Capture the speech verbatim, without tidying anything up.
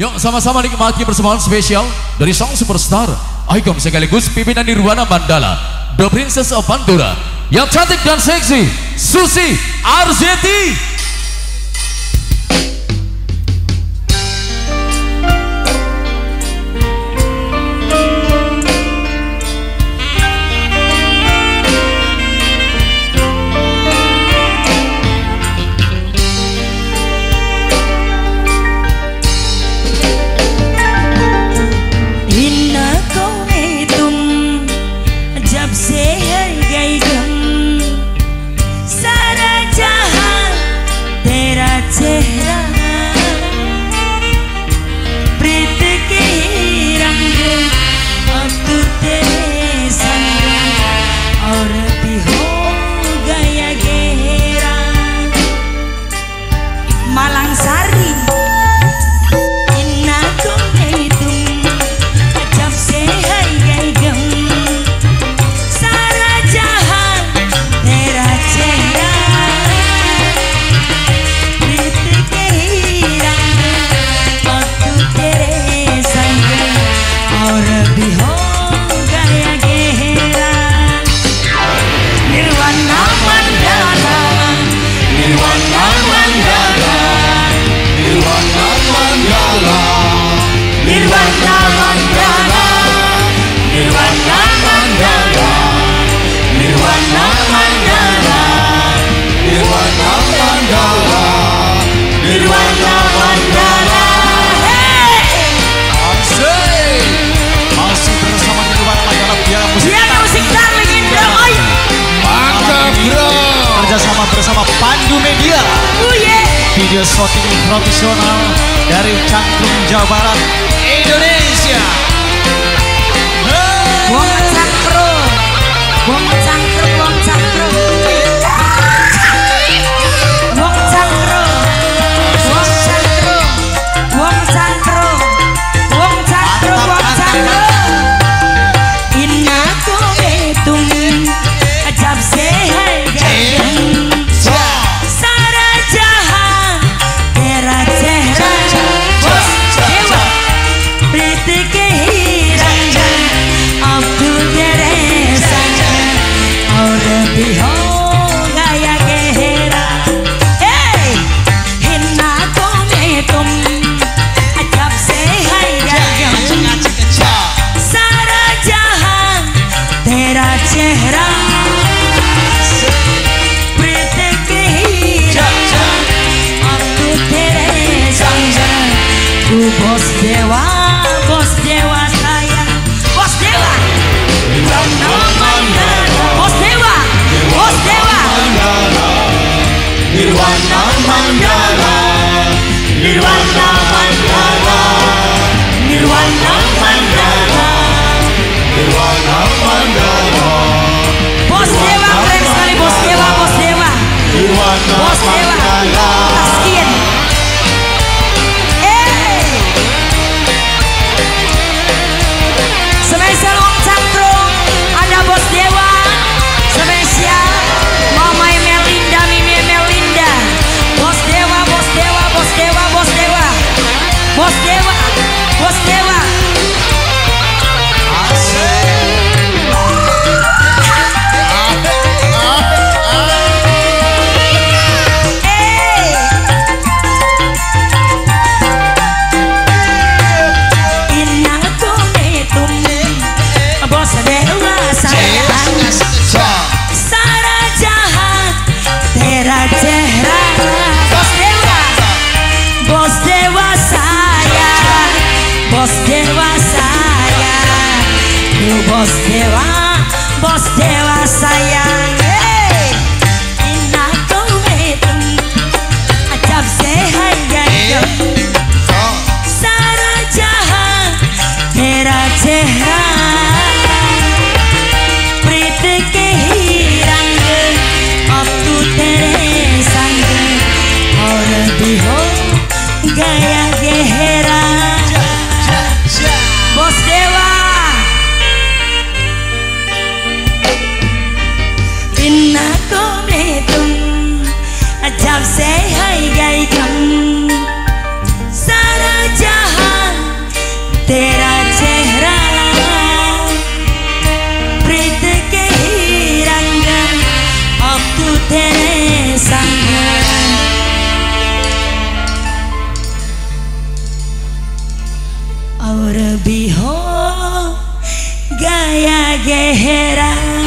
Yuk sama-sama nikmati persembahan spesial dari Song Superstar, Aikom sekaligus pimpinan Nirwana Mandala, The Princess of Pandora, yang cantik dan seksi, Sussy Arzetty. Bersama Pandu Media, oh yeah. Video shooting profesional dari Cantum Jawa Barat, Indonesia. Wong cangkru, wong cangkru, wong cangkru, wong cangkru, wong cangkru, wong cangkru, wong cangkru, wong cangkru. Inaku betungin ajab sehat gayung. Bos dewa, bos dewa sayang, bos dewa. Nirwana Mandala, bos dewa, bos dewa. Nirwana Mandala, Nirwana Mandala, Nirwana Mandala, Nirwana Mandala. Bos dewa keren sekali, bos dewa, bos dewa, bos dewa. Bos dewa, bos dewa. Bos dewa, bos dewa sayang. Hey, inaku hitung ajab sehat gayung. Sara jahat, tera jahat. Priti kehirang geng, waktu teresan geng. Orang bihong gaya geherang. Bos dewa. Aur bhi ho gaya gehra